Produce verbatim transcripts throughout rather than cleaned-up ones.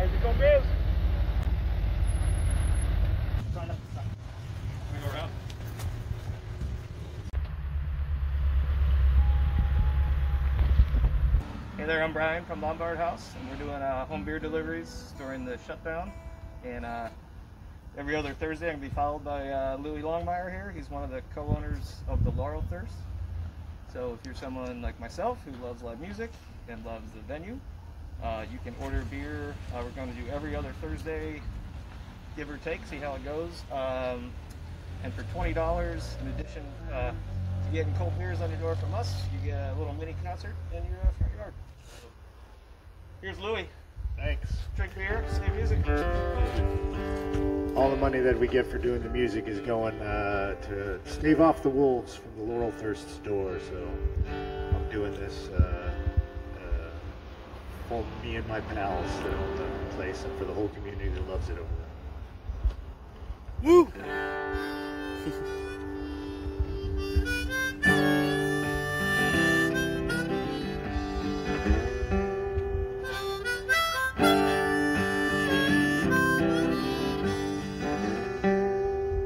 How's it going, Biz? Trying up the side. Can we go around? Hey there, I'm Brian from Lombard House, and we're doing uh, home beer deliveries during the shutdown. And uh, every other Thursday, I'm going to be followed by uh, Lewi Longmire here. He's one of the co-owners of the Laurelthirst. So if you're someone like myself who loves live music and loves the venue, uh, you can order beer. Uh, we're going to do every other Thursday, give or take, see how it goes. Um, and for twenty dollars, in addition uh, to getting cold beers on your door from us, you get a little mini concert in your uh, front yard. Here's Lewi. Thanks. Drink beer, save music. All the money that we get for doing the music is going uh, to stave off the wolves from the Laurelthirst store. So I'm doing this uh, uh, for me and my pals that own the place, and for the whole community that loves it over there. Woo!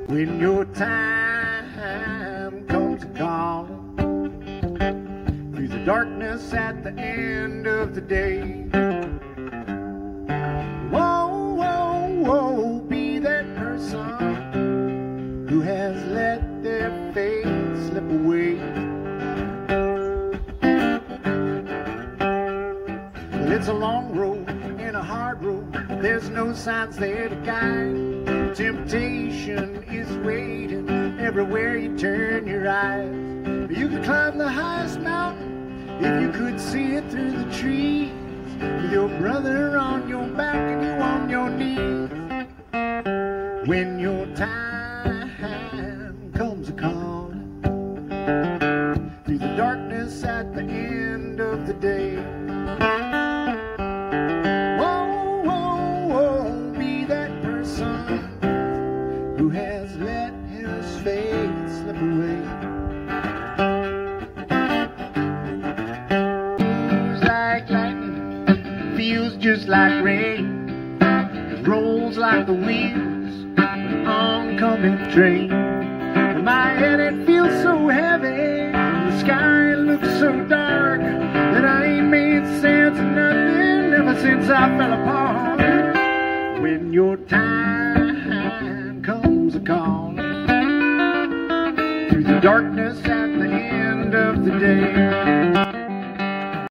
When your time comes a calling through the darkness at the end of the day, whoa, whoa, whoa, be that person who has let their faith slip away. Well, it's a long road and a hard road, there's no signs there to guide. Temptation is waiting everywhere you turn your eyes. You could climb the highest mountain if you could see it through the trees, with your brother on your back and you on your knees. When your time comes a-calling through the darkness at the end of the day, who has let his fate slip away. Moves like lightning, feels just like rain. It rolls like the wheels of an oncoming train. In my head it feels so heavy, and the sky looks so dark, that I ain't made sense of nothing ever since I fell apart. When your time comes a calling through the darkness at the end of the day.